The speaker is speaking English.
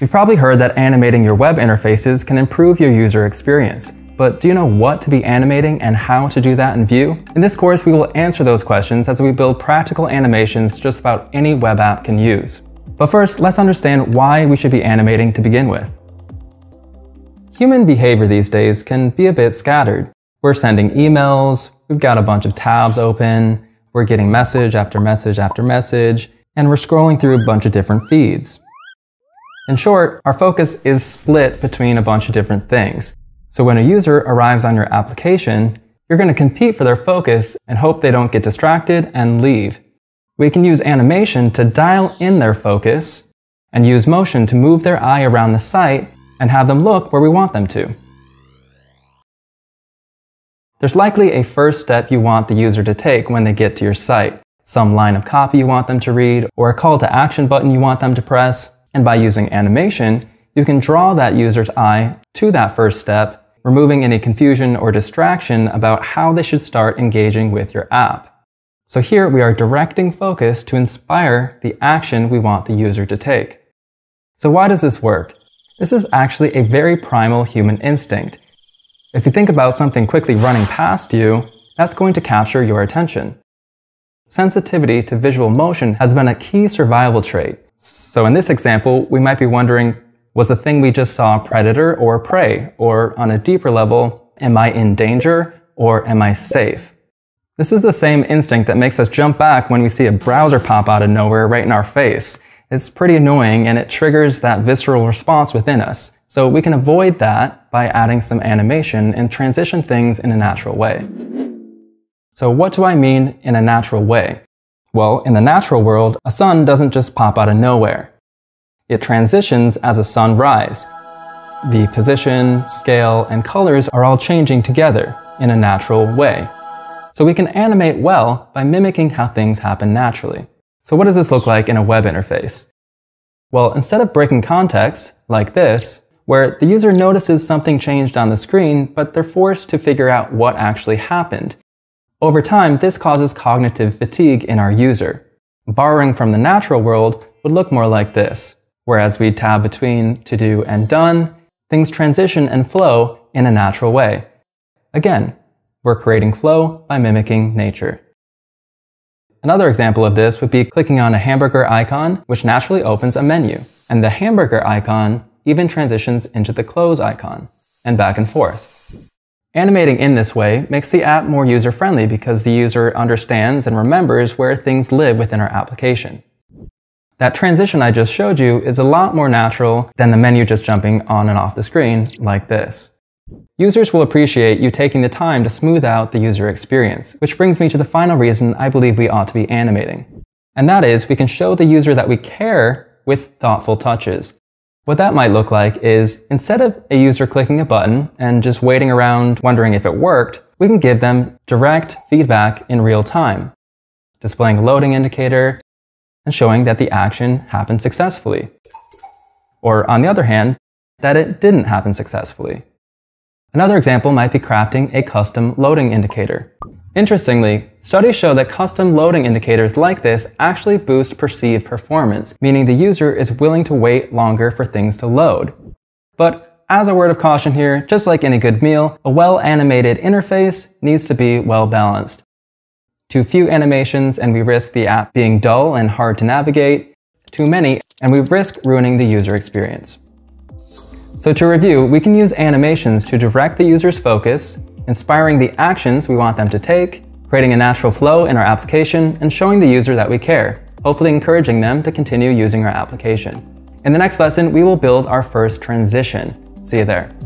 You've probably heard that animating your web interfaces can improve your user experience. But do you know what to be animating and how to do that in Vue? In this course, we will answer those questions as we build practical animations just about any web app can use. But first, let's understand why we should be animating to begin with. Human behavior these days can be a bit scattered. We're sending emails, we've got a bunch of tabs open, we're getting message after message after message, and we're scrolling through a bunch of different feeds. In short, our focus is split between a bunch of different things. So when a user arrives on your application, you're going to compete for their focus and hope they don't get distracted and leave. We can use animation to dial in their focus and use motion to move their eye around the site and have them look where we want them to. There's likely a first step you want the user to take when they get to your site, some line of copy you want them to read, or a call to action button you want them to press, and by using animation, you can draw that user's eye to that first step, removing any confusion or distraction about how they should start engaging with your app. So here we are directing focus to inspire the action we want the user to take. So why does this work? This is actually a very primal human instinct. If you think about something quickly running past you, that's going to capture your attention. Sensitivity to visual motion has been a key survival trait. So in this example, we might be wondering, was the thing we just saw a predator or prey? Or on a deeper level, am I in danger or am I safe? This is the same instinct that makes us jump back when we see a browser pop out of nowhere right in our face. It's pretty annoying and it triggers that visceral response within us. So we can avoid that by adding some animation and transition things in a natural way. So what do I mean in a natural way? Well, in the natural world, a sun doesn't just pop out of nowhere. It transitions as a sunrise. The position, scale, and colors are all changing together in a natural way. So we can animate well by mimicking how things happen naturally. So what does this look like in a web interface? Well, instead of breaking context, like this, where the user notices something changed on the screen, but they're forced to figure out what actually happened. Over time, this causes cognitive fatigue in our user. Borrowing from the natural world would look more like this. Whereas we tab between to do and done, things transition and flow in a natural way. Again, we're creating flow by mimicking nature. Another example of this would be clicking on a hamburger icon, which naturally opens a menu. And the hamburger icon even transitions into the close icon, and back and forth. Animating in this way makes the app more user-friendly because the user understands and remembers where things live within our application. That transition I just showed you is a lot more natural than the menu just jumping on and off the screen like this. Users will appreciate you taking the time to smooth out the user experience, which brings me to the final reason I believe we ought to be animating. And that is, we can show the user that we care with thoughtful touches. What that might look like is, instead of a user clicking a button and just waiting around wondering if it worked, we can give them direct feedback in real time, displaying a loading indicator, and showing that the action happened successfully. Or on the other hand, that it didn't happen successfully. Another example might be crafting a custom loading indicator. Interestingly, studies show that custom loading indicators like this actually boost perceived performance, meaning the user is willing to wait longer for things to load. But as a word of caution here, just like any good meal, a well-animated interface needs to be well-balanced. Too few animations and we risk the app being dull and hard to navigate. Too many and we risk ruining the user experience. So to review, we can use animations to direct the user's focus, inspiring the actions we want them to take, creating a natural flow in our application, and showing the user that we care, hopefully encouraging them to continue using our application. In the next lesson, we will build our first transition. See you there.